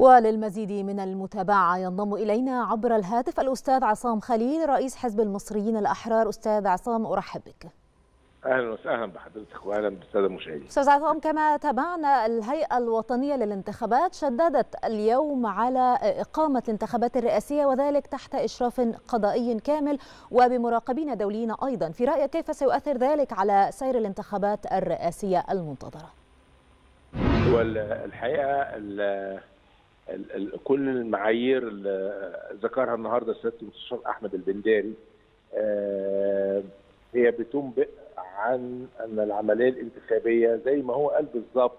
وللمزيد من المتابعة ينضم إلينا عبر الهاتف الأستاذ عصام خليل رئيس حزب المصريين الأحرار. أستاذ عصام أرحب بك. أهلا وسهلا بحضرتك وأهلا بالسادة المشاهدين. أستاذ عصام، كما تابعنا الهيئة الوطنية للانتخابات شددت اليوم على إقامة الانتخابات الرئاسية وذلك تحت إشراف قضائي كامل وبمراقبين دوليين أيضا، في رأيك كيف سيؤثر ذلك على سير الانتخابات الرئاسية المنتظرة؟ والحقيقة كل المعايير اللي ذكرها النهارده سيادة المستشار احمد البنداري هي بتنبئ عن ان العمليه الانتخابيه زي ما هو قال بالظبط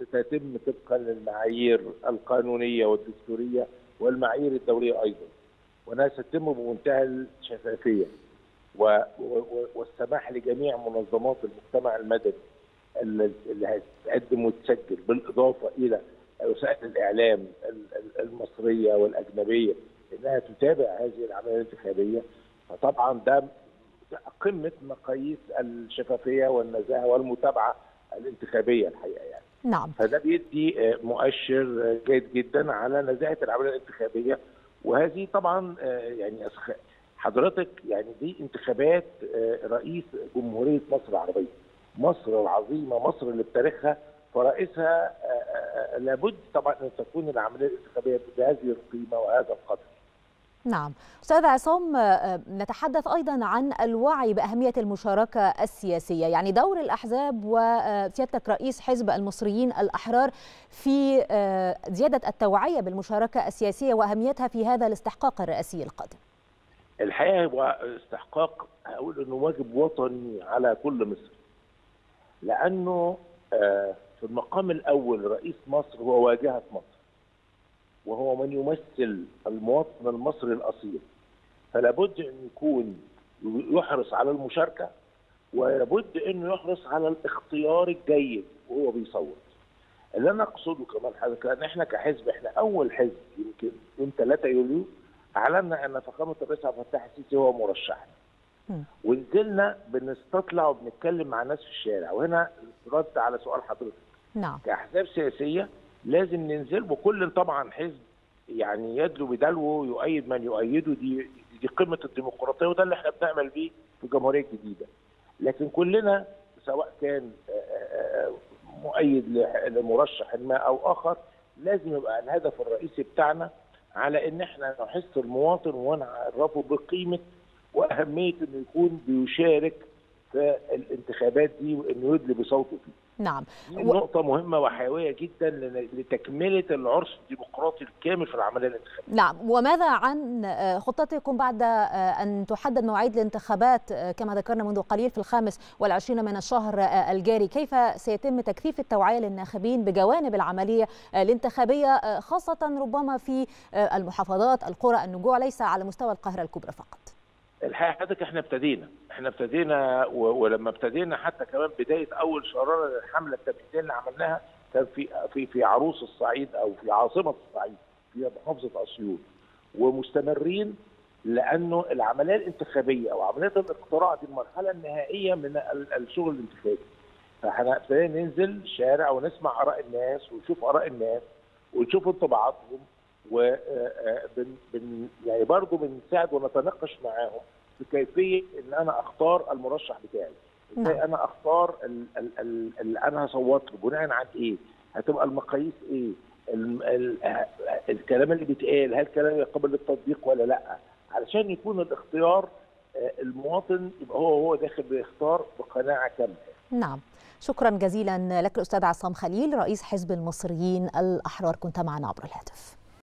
ستتم طبقا للمعايير القانونيه والدستوريه والمعايير الدوليه ايضا، وانها ستتم بمنتهى الشفافيه والسماح لجميع منظمات المجتمع المدني اللي هتقدم وتسجل، بالاضافه الى وسائل الاعلام المصريه والاجنبيه انها تتابع هذه العمليه الانتخابيه. فطبعا ده قمه مقاييس الشفافيه والنزاهه والمتابعه الانتخابيه الحقيقه يعني. نعم. فده بيدي مؤشر جيد جدا على نزاهه العمليه الانتخابيه، وهذه طبعا يعني حضرتك يعني دي انتخابات رئيس جمهوريه مصر العربيه، مصر العظيمه، مصر اللي بتاريخها فرئيسها لابد طبعا ان تكون العمليه الانتخابيه بهذه القيمه وهذا القدر. نعم. استاذ عصام، نتحدث ايضا عن الوعي باهميه المشاركه السياسيه، يعني دور الاحزاب وسيادتك رئيس حزب المصريين الاحرار في زياده التوعيه بالمشاركه السياسيه واهميتها في هذا الاستحقاق الرئاسي القادم. الحقيقه هو استحقاق هقول انه واجب وطني على كل مصري. لانه في المقام الأول رئيس مصر هو واجهة مصر، وهو من يمثل المواطن المصري الأصيل، فلا بد أن يكون يحرص على المشاركة، ولابد أنه يحرص على الاختيار الجيد وهو بيصوت. اللي أنا أقصده كمان حضرتك أن إحنا كحزب، إحنا أول حزب يمكن يوم 3 يوليو أعلنا أن فخامة الرئيس عبد الفتاح السيسي هو مرشحنا، ونزلنا بنستطلع وبنتكلم مع ناس في الشارع. وهنا رد على سؤال حضرتك. نعم. كأحزاب سياسية لازم ننزل، وكل طبعا حزب يعني يدلو بدلوه يؤيد من يؤيده، دي قمة الديمقراطية، وده اللي احنا بنعمل بيه في الجمهورية الجديدة. لكن كلنا سواء كان مؤيد لمرشح ما أو آخر لازم يبقى الهدف الرئيسي بتاعنا على إن احنا نحس المواطن ونعرفه بقيمة واهميه انه يكون بيشارك في الانتخابات دي وانه يدلي بصوته فيه. نعم. نقطه مهمه وحيويه جدا لتكمله العرس الديمقراطي الكامل في العمليه الانتخابيه. نعم. وماذا عن خطتكم بعد ان تحدد مواعيد الانتخابات كما ذكرنا منذ قليل في 25 من الشهر الجاري؟ كيف سيتم تكثيف التوعيه للناخبين بجوانب العمليه الانتخابيه، خاصه ربما في المحافظات، القرى، النجوع، ليس على مستوى القاهره الكبرى فقط؟ الحقيقه حضرتك احنا ابتدينا ولما ابتدينا حتى كمان بدايه اول شراره الحمله التمهيديه اللي عملناها كان في عروس الصعيد او في عاصمه الصعيد في محافظه اسيوط، ومستمرين لانه العمليه الانتخابيه او عمليه الاقتراع دي المرحله النهائيه من الشغل الانتخابي. فاحنا ابتدينا ننزل الشارع ونسمع اراء الناس ونشوف اراء الناس ونشوف انطباعاتهم، و يعني برضه بنساعد ونتناقش معاهم في كيفيه ان انا اختار المرشح بتاعي، ازاي انا اختار اللي انا هصوت له، بناء على ايه؟ هتبقى المقاييس ايه؟ الكلام اللي بيتقال هل كلام قابل للتطبيق ولا لا؟ علشان يكون الاختيار المواطن يبقى هو داخل بيختار بقناعه كامله. نعم. شكرا جزيلا لك الاستاذ عصام خليل رئيس حزب المصريين الاحرار، كنت معنا عبر الهاتف.